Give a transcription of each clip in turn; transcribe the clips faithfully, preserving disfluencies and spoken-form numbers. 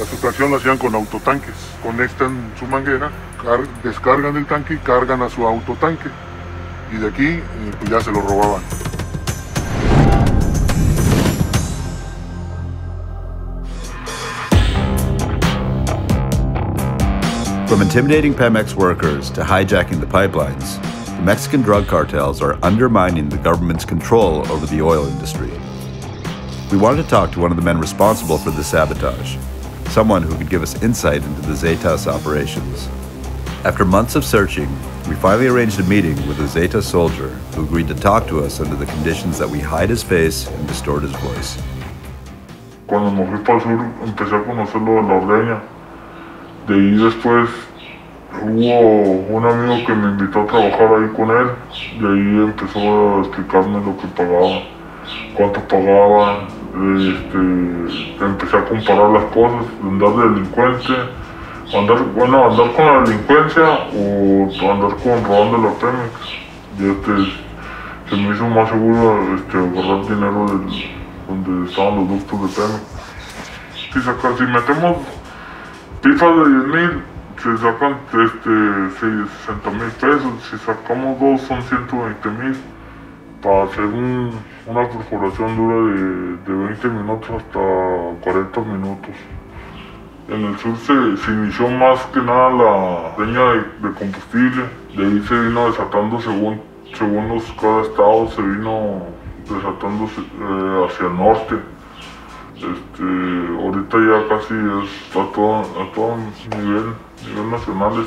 La sustracción la hacían con autotanques. Conectan su manguera, descargan el tanque y cargan a su autotanque. Y de aquí pues ya se lo robaban. From intimidating Pemex workers to hijacking the pipelines, the Mexican drug cartels are undermining the government's control over the oil industry. We wanted to talk to one of the men responsible for the sabotage, someone who could give us insight into the Zetas operations. After months of searching, we finally arranged a meeting with a Zeta soldier who agreed to talk to us under the conditions that we hide his face and distort his voice. Cuando me fui para el sur, empecé a conocerlo de La Breña. De ahí después hubo un amigo que me invitó a trabajar ahí con él y ahí empezó a explicarme lo que pagaba, cuánto pagaba, este, empecé a comparar las cosas, andar de delincuente, andar, bueno, andar con la delincuencia o andar con robando la Pemex. Y este, se me hizo más seguro este, agarrar dinero del, donde estaban los ductos de Pemex. Si, saca, si metemos pifas de diez mil, se sacan este, sesenta mil pesos, si sacamos dos son ciento veinte mil. Para hacer un, una perforación dura de, de veinte minutos hasta cuarenta minutos. En el sur se, se inició más que nada la leña de, de combustible, de ahí se vino desatando según, según los, cada estado, se vino desatando eh, hacia el norte. Este, ahorita ya casi es a todo, a todo nivel, nivel nacional,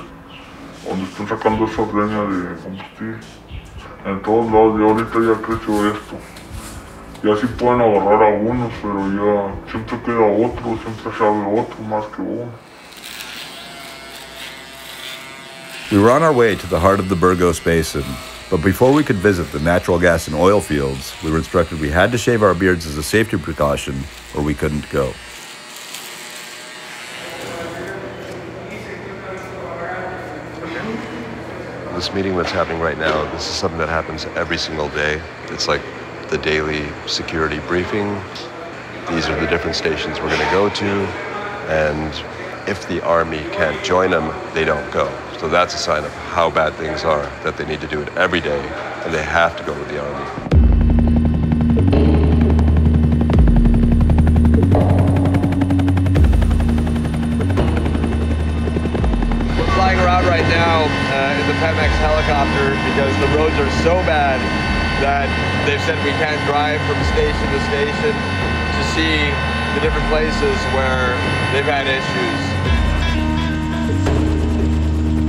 donde están sacando esa leña de combustible. En todos lados, de ahorita ya creció esto. Ya sí pueden agarrar a unos, pero ya siempre queda otro, siempre sabe otro más que uno. We were on our way to the heart of the Burgos Basin, but before we could visit the natural gas and oil fields, we were instructed we had to shave our beards as a safety precaution, or we couldn't go. This meeting that's happening right now, this is something that happens every single day. It's like the daily security briefing. These are the different stations we're going to go to, and if the army can't join them, they don't go. So that's a sign of how bad things are, that they need to do it every day, and they have to go with the army. We're flying around right now. Uh, in the Pemex helicopter, because the roads are so bad that they've said we can't drive from station to station to see the different places where they've had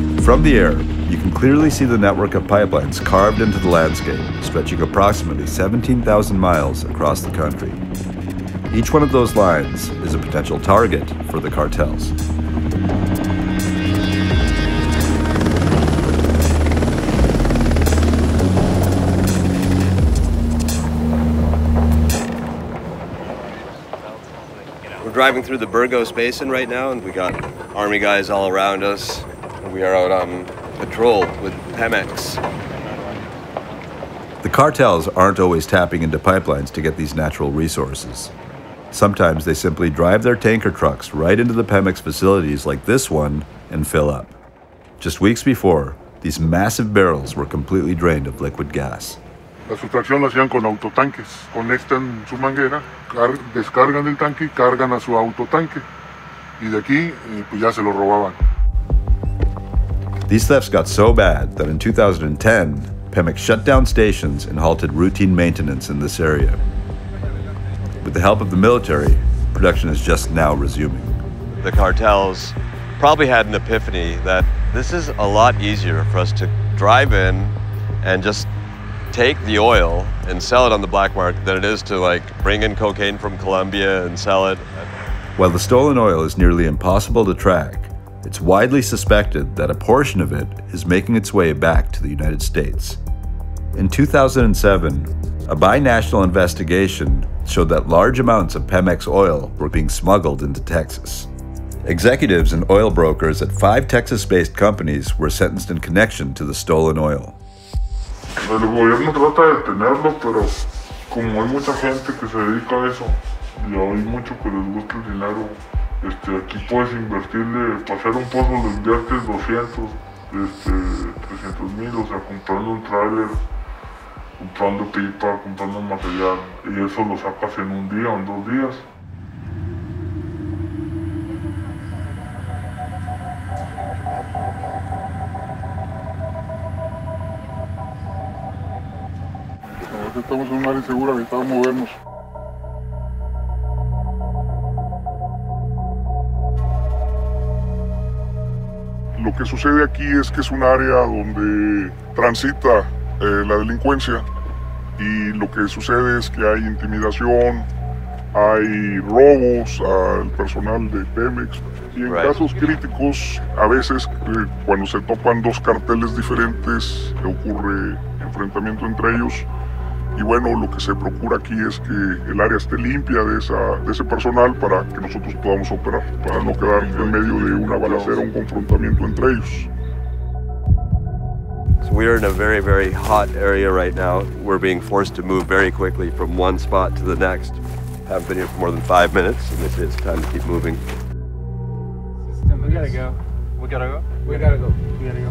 issues. From the air, you can clearly see the network of pipelines carved into the landscape, stretching approximately seventeen thousand miles across the country. Each one of those lines is a potential target for the cartels. Driving through the Burgos Basin right now, and we got army guys all around us. We are out on patrol with Pemex. The cartels aren't always tapping into pipelines to get these natural resources. Sometimes they simply drive their tanker trucks right into the Pemex facilities like this one and fill up. Just weeks before, these massive barrels were completely drained of liquid gas. La sustracción la hacían con autotanques, conectan su manguera, descargan el tanque y cargan a su autotanque. Y de aquí, pues ya se lo robaban. These thefts got so bad that in two thousand ten, Pemex shut down stations and halted routine maintenance in this area. With the help of the military, production is just now resuming. The cartels probably had an epiphany that this is a lot easier for us to drive in and just take the oil and sell it on the black market than it is to like bring in cocaine from Colombia and sell it. While the stolen oil is nearly impossible to track, it's widely suspected that a portion of it is making its way back to the United States. In two thousand seven, a binational investigation showed that large amounts of Pemex oil were being smuggled into Texas. Executives and oil brokers at five Texas-based companies were sentenced in connection to the stolen oil. El gobierno trata de detenerlo, pero como hay mucha gente que se dedica a eso, y hay mucho que les gusta el dinero, Este, aquí puedes invertirle, para hacer un pozo le inviertes doscientos, este, trescientos mil, o sea, comprando un tráiler, comprando pipa, comprando material, y eso lo sacas en un día o en dos días. Estamos en un área segura, necesitamos movernos. Lo que sucede aquí es que es un área donde transita eh, la delincuencia, y lo que sucede es que hay intimidación, hay robos al personal de Pemex, y en right. casos críticos, a veces eh, cuando se topan dos carteles diferentes ocurre enfrentamiento entre ellos. Y bueno, lo que se procura aquí es que el área esté limpia de, esa, de ese personal para que nosotros podamos operar, para no quedar en medio de una balacera, un confrontamiento entre ellos. So we are in a very, very hot area right now. We're being forced to move very quickly from one spot to the next. Haven't been here for more than five minutes, and this is time to keep moving. We gotta go. We gotta go. We gotta go. We gotta go.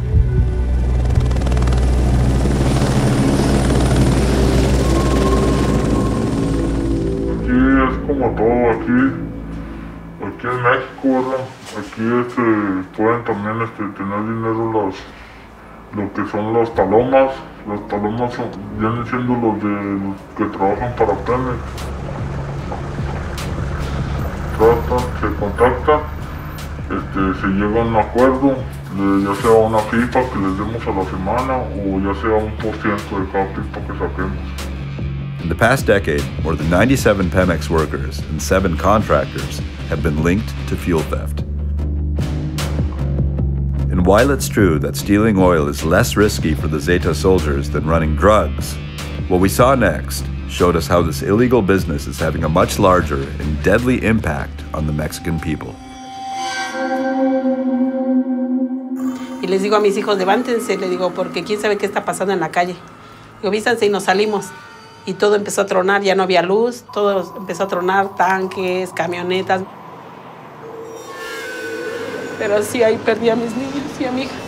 Como todo aquí, aquí en México, ¿verdad? Aquí este, pueden también este, tener dinero los, lo que son las palomas. Las palomas son, vienen siendo los, de, los que trabajan para Pemex. Tratan, se contactan, este, se llega a un acuerdo, de, ya sea una pipa que les demos a la semana o ya sea un por ciento de cada pipa que saquemos. In the past decade, more than ninety-seven Pemex workers and seven contractors have been linked to fuel theft. And while it's true that stealing oil is less risky for the Zeta soldiers than running drugs, what we saw next showed us how this illegal business is having a much larger and deadly impact on the Mexican people. Y les digo a mis hijos, levántense, le digo, porque quién sabe qué está pasando en la calle. Digo, vístanse y nos salimos. Y todo empezó a tronar, ya no había luz, todo empezó a tronar, tanques, camionetas. Pero sí, ahí perdí a mis niños y a mi hija.